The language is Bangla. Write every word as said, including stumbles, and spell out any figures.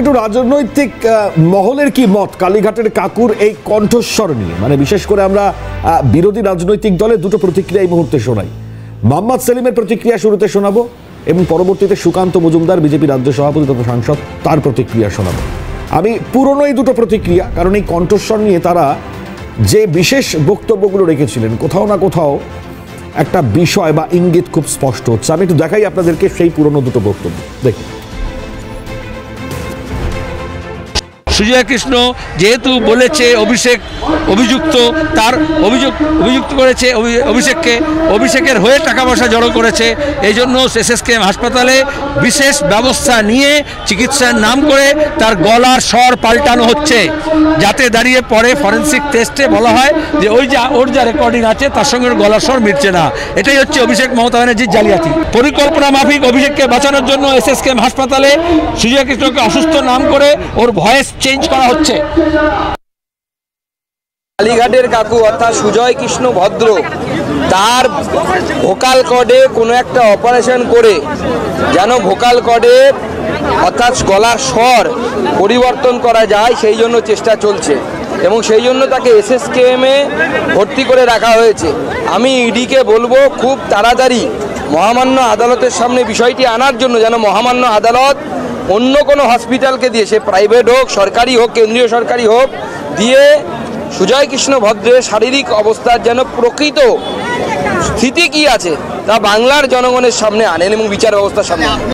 একটু রাজনৈতিক মহলের কি মত কালীঘাটের কাকুর এই কণ্ঠস্বর নিয়ে, মানে বিশেষ করে আমরা বিরোধী রাজনৈতিক দলে দুটো প্রতিক্রিয়া এই মুহূর্তে শোনাই। মোহাম্মদ সেলিমের প্রতিক্রিয়া শুরুতে শোনাবো এবং পরবর্তীতে সুকান্ত মজুমদার, বিজেপি রাজ্য সভাপতি তথা সাংসদ, তার প্রতিক্রিয়া শোনাবো। আমি পুরনো এই দুটো প্রতিক্রিয়া, কারণ এই কণ্ঠস্বর নিয়ে তারা যে বিশেষ বক্তব্যগুলো রেখেছিলেন, কোথাও না কোথাও একটা বিষয় বা ইঙ্গিত খুব স্পষ্ট হচ্ছে। আমি একটু দেখাই আপনাদেরকে সেই পুরনো দুটো বক্তব্য। দেখি সুজয় কৃষ্ণ যেহেতু বলেছে অভিষেক অভিযুক্ত, তার অভিযোগ অভিযুক্ত করেছে অভিষেককে, অভিষেকের হয়ে টাকা পয়সা জড়ো করেছে, এই জন্য এস এস কে এম হাসপাতালে বিশেষ ব্যবস্থা নিয়ে চিকিৎসার নাম করে তার গলার স্বর পাল্টানো হচ্ছে, যাতে দাঁড়িয়ে পরে ফরেন্সিক টেস্টে বলা হয় যে ওই যা ওর যা রেকর্ডিং আছে তার সঙ্গে গলার স্বর মিটছে না। এটাই হচ্ছে অভিষেক মমতা ব্যানার্জির জালিয়াতি। পরিকল্পনা মাফিক অভিষেককে বাঁচানোর জন্য এস এস কে এম হাসপাতালে সুজয় কৃষ্ণকে অসুস্থ নাম করে ওর ভয়েস চেঞ্জ করা হচ্ছে। কালীঘাটের কাকু অর্থাৎ সুজয় কৃষ্ণ ভদ্র তার ভোকাল কর্ডে কোনো একটা অপারেশন করে যেন ভোকাল কর্ডে অর্থাৎ গলার স্বর পরিবর্তন করা যায়, সেই জন্য চেষ্টা চলছে এবং সেই জন্য তাকে এস এস কে এম এ ভর্তি করে রাখা হয়েছে। আমি ইডিকে বলবো খুব তাড়াতাড়ি মহামান্য আদালতের সামনে বিষয়টি আনার জন্য, যেন মহামান্য আদালত অন্য কোনো হসপিটালকে দিয়ে, সে প্রাইভেট হোক, সরকারি হোক, কেন্দ্রীয় সরকারি হোক, দিয়ে সুজয় কৃষ্ণ ভদ্রের শারীরিক অবস্থার যেন প্রকৃত স্থিতি কী আছে তা বাংলার জনগণের সামনে আনেন এবং বিচার ব্যবস্থার সামনে